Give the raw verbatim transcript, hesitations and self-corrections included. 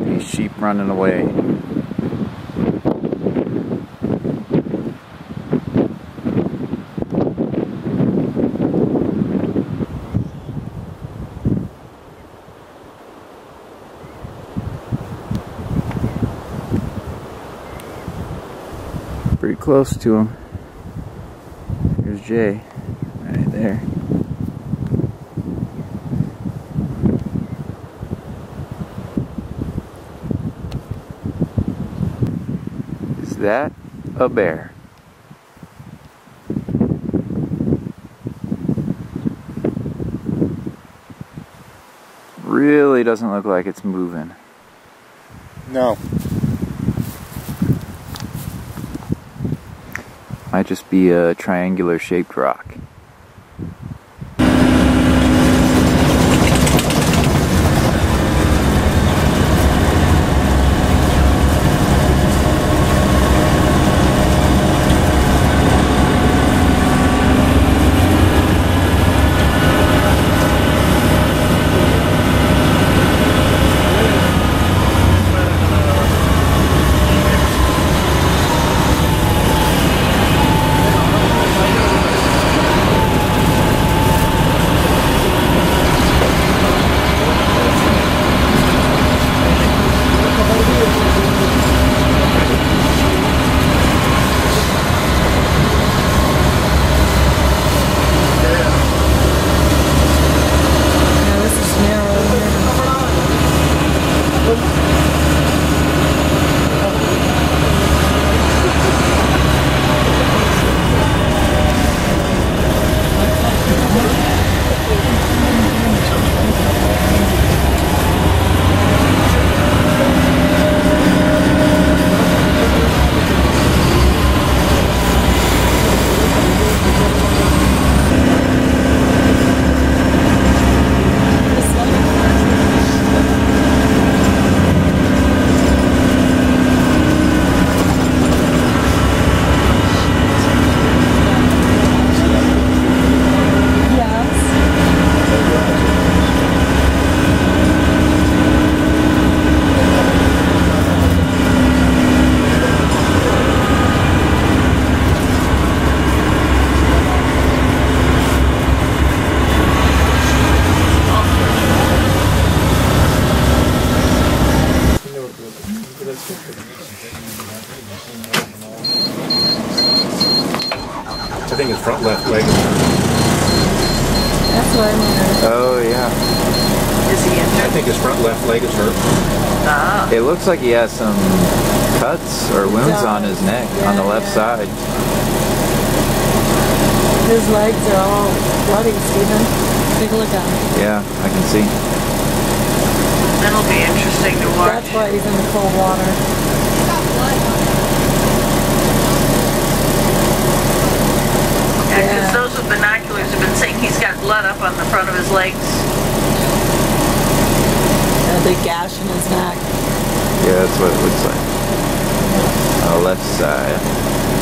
these sheep running away. Pretty close to him. Here's Jay, right there. Is that a bear? Really doesn't look like it's moving. No. Might just be a triangular shaped rock. I think his front left leg. That's what I mean. Oh, yeah. Is he injured? I think his front left leg is hurt. Ah. It looks like he has some cuts or wounds on his neck, yeah, on the left yeah. side. His legs are all bloody, Stephen. Take a look at him. Yeah, I can see. That'll be interesting to watch. That's why he's in the cold water. Yeah, because those with binoculars have been saying he's got blood up on the front of his legs. A big gash in his neck. Yeah, that's what it looks like. On the left side.